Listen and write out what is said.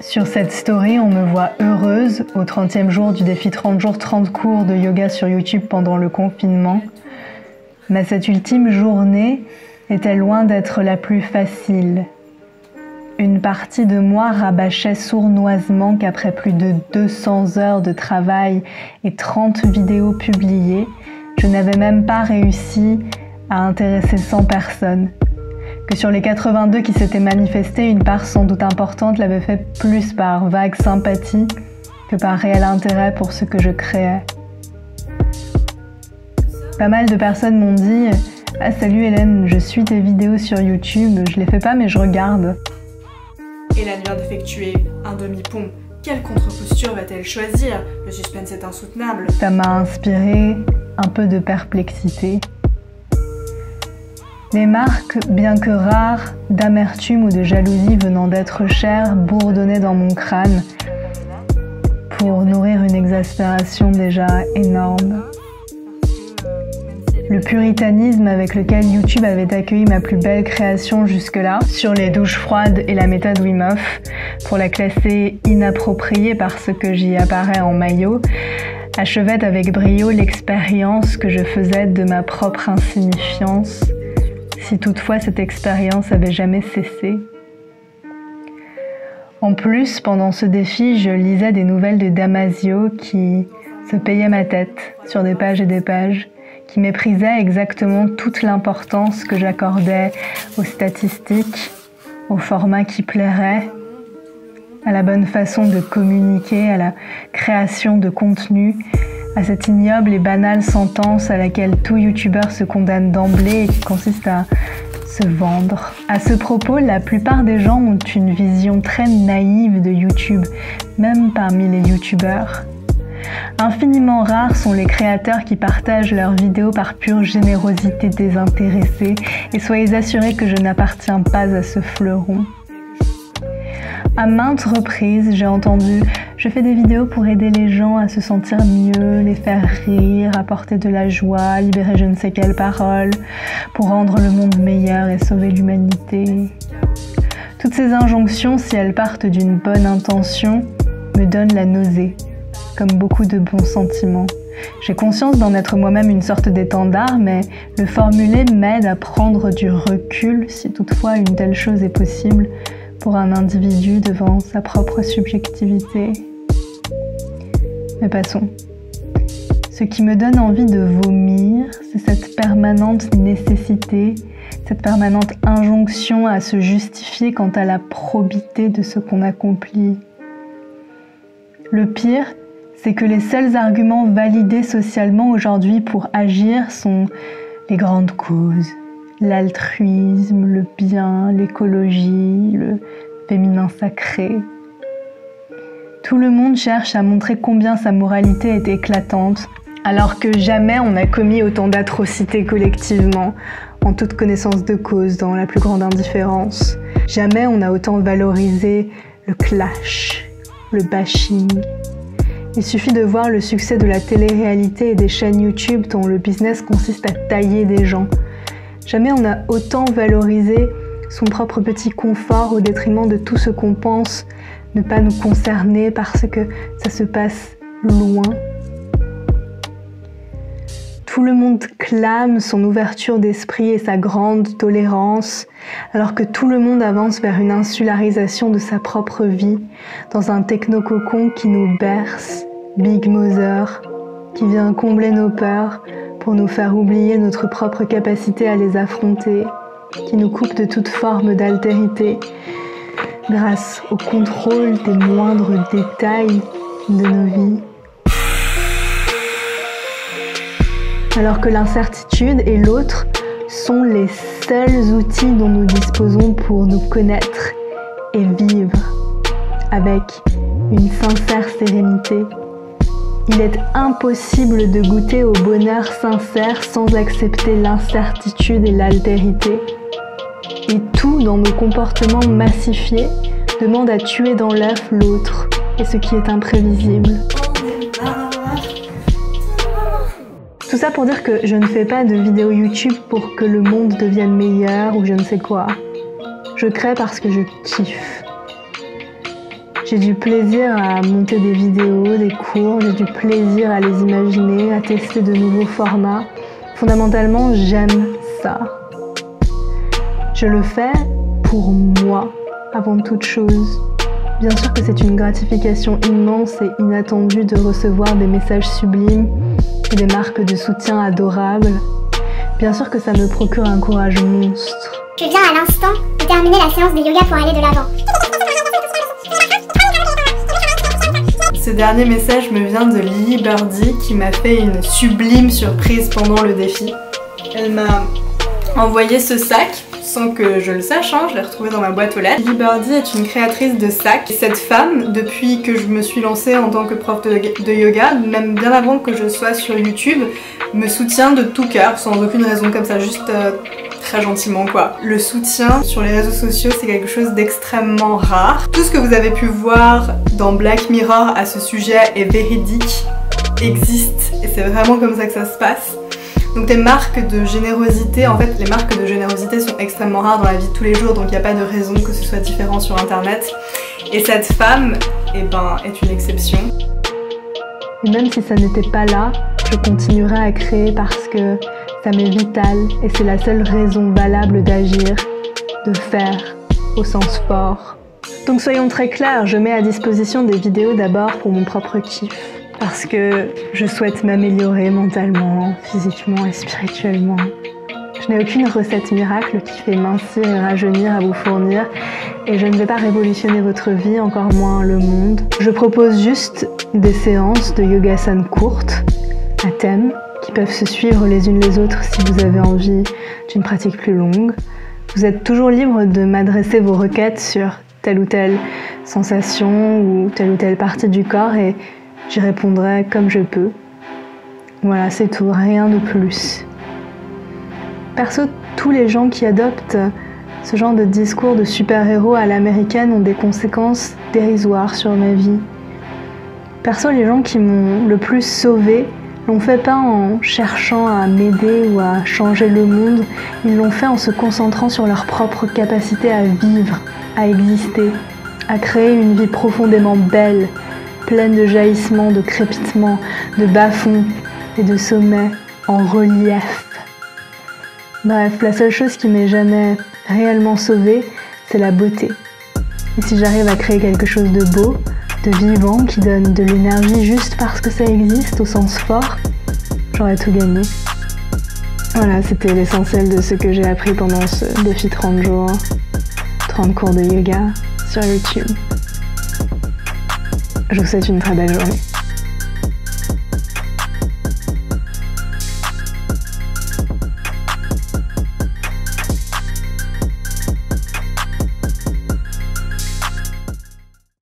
Sur cette story, on me voit heureuse au 30e jour du défi 30 jours 30 cours de yoga sur YouTube pendant le confinement. Mais cette ultime journée était loin d'être la plus facile. Une partie de moi rabâchait sournoisement qu'après plus de 200 heures de travail et 30 vidéos publiées, je n'avais même pas réussi à intéresser 100 personnes. Que sur les 82 qui s'étaient manifestés, une part sans doute importante l'avait fait plus par vague sympathie que par réel intérêt pour ce que je créais. Pas mal de personnes m'ont dit « Ah salut Hélène, je suis tes vidéos sur YouTube, je les fais pas mais je regarde. » Hélène vient d'effectuer un demi-pont. Quelle contre-posture va-t-elle choisir? Le suspense est insoutenable. Ça m'a inspiré un peu de perplexité. Les marques, bien que rares, d'amertume ou de jalousie venant d'être chères, bourdonnaient dans mon crâne pour nourrir une exaspération déjà énorme. Le puritanisme avec lequel YouTube avait accueilli ma plus belle création jusque-là, sur les douches froides et la méthode Wim Hof, pour la classer inappropriée parce que j'y apparais en maillot, achevait avec brio l'expérience que je faisais de ma propre insignifiance, si toutefois cette expérience avait jamais cessé. En plus, pendant ce défi, je lisais des nouvelles de Damasio qui se payait ma tête sur des pages et des pages, qui méprisait exactement toute l'importance que j'accordais aux statistiques, au format qui plairait, à la bonne façon de communiquer, à la création de contenu, à cette ignoble et banale sentence à laquelle tout youtubeur se condamne d'emblée et qui consiste à se vendre. À ce propos, la plupart des gens ont une vision très naïve de YouTube, même parmi les youtubeurs. Infiniment rares sont les créateurs qui partagent leurs vidéos par pure générosité désintéressée, et soyez assurés que je n'appartiens pas à ce fleuron. À maintes reprises, j'ai entendu « Je fais des vidéos pour aider les gens à se sentir mieux, les faire rire, apporter de la joie, libérer je ne sais quelle parole, pour rendre le monde meilleur et sauver l'humanité. » Toutes ces injonctions, si elles partent d'une bonne intention, me donnent la nausée. Comme beaucoup de bons sentiments. J'ai conscience d'en être moi-même une sorte d'étendard, mais le formuler m'aide à prendre du recul, si toutefois une telle chose est possible, pour un individu devant sa propre subjectivité. Mais passons. Ce qui me donne envie de vomir, c'est cette permanente nécessité, cette permanente injonction à se justifier quant à la probité de ce qu'on accomplit. Le pire, c'est que les seuls arguments validés socialement aujourd'hui pour agir sont les grandes causes, l'altruisme, le bien, l'écologie, le féminin sacré. Tout le monde cherche à montrer combien sa moralité est éclatante, alors que jamais on n'a commis autant d'atrocités collectivement, en toute connaissance de cause, dans la plus grande indifférence. Jamais on n'a autant valorisé le clash, le bashing. Il suffit de voir le succès de la télé-réalité et des chaînes YouTube dont le business consiste à tailler des gens. Jamais on n'a autant valorisé son propre petit confort au détriment de tout ce qu'on pense ne pas nous concerner parce que ça se passe loin. Tout le monde clame son ouverture d'esprit et sa grande tolérance, alors que tout le monde avance vers une insularisation de sa propre vie, dans un techno-cocon qui nous berce, Big Mother, qui vient combler nos peurs pour nous faire oublier notre propre capacité à les affronter, qui nous coupe de toute forme d'altérité, grâce au contrôle des moindres détails de nos vies. Alors que l'incertitude et l'autre sont les seuls outils dont nous disposons pour nous connaître et vivre avec une sincère sérénité. Il est impossible de goûter au bonheur sincère sans accepter l'incertitude et l'altérité. Et tout dans nos comportements massifiés demande à tuer dans l'œuf l'autre et ce qui est imprévisible. Tout ça pour dire que je ne fais pas de vidéos YouTube pour que le monde devienne meilleur ou je ne sais quoi. Je crée parce que je kiffe. J'ai du plaisir à monter des vidéos, des cours, j'ai du plaisir à les imaginer, à tester de nouveaux formats. Fondamentalement, j'aime ça. Je le fais pour moi, avant toute chose. Bien sûr que c'est une gratification immense et inattendue de recevoir des messages sublimes et des marques de soutien adorables. Bien sûr que ça me procure un courage monstre. Je viens à l'instant de terminer la séance de yoga pour aller de l'avant. Ce dernier message me vient de Lili Birdy qui m'a fait une sublime surprise pendant le défi. Elle m'a envoyé ce sac sans que je le sache, hein, je l'ai retrouvé dans ma boîte aux lettres. Lili Birdy est une créatrice de sacs. Et cette femme, depuis que je me suis lancée en tant que prof de yoga, même bien avant que je sois sur YouTube, me soutient de tout cœur, sans aucune raison comme ça, juste très gentiment quoi. Le soutien sur les réseaux sociaux, c'est quelque chose d'extrêmement rare. Tout ce que vous avez pu voir dans Black Mirror à ce sujet est véridique, existe, et c'est vraiment comme ça que ça se passe. Donc les marques de générosité, en fait les marques de générosité sont extrêmement rares dans la vie de tous les jours, donc il n'y a pas de raison que ce soit différent sur internet. Et cette femme, eh ben, est une exception. Et même si ça n'était pas là, je continuerai à créer parce que ça m'est vital et c'est la seule raison valable d'agir, de faire, au sens fort. Donc soyons très clairs, je mets à disposition des vidéos d'abord pour mon propre kiff. Parce que je souhaite m'améliorer mentalement, physiquement et spirituellement. Je n'ai aucune recette miracle qui fait mincir et rajeunir à vous fournir. Et je ne vais pas révolutionner votre vie, encore moins le monde. Je propose juste des séances de yogasan courtes, à thème, qui peuvent se suivre les unes les autres si vous avez envie d'une pratique plus longue. Vous êtes toujours libre de m'adresser vos requêtes sur telle ou telle sensation ou telle partie du corps et j'y répondrai comme je peux. Voilà, c'est tout, rien de plus. Perso, tous les gens qui adoptent ce genre de discours de super-héros à l'américaine ont des conséquences dérisoires sur ma vie. Perso, les gens qui m'ont le plus sauvée l'ont fait pas en cherchant à m'aider ou à changer le monde, ils l'ont fait en se concentrant sur leur propre capacité à vivre, à exister, à créer une vie profondément belle, pleine de jaillissements, de crépitements, de bas-fonds et de sommets en relief. Bref, la seule chose qui m'ait jamais réellement sauvée, c'est la beauté. Et si j'arrive à créer quelque chose de beau, de vivant, qui donne de l'énergie juste parce que ça existe au sens fort, j'aurais tout gagné. Voilà, c'était l'essentiel de ce que j'ai appris pendant ce défi 30 jours, 30 cours de yoga sur YouTube. Je vous souhaite une très belle journée.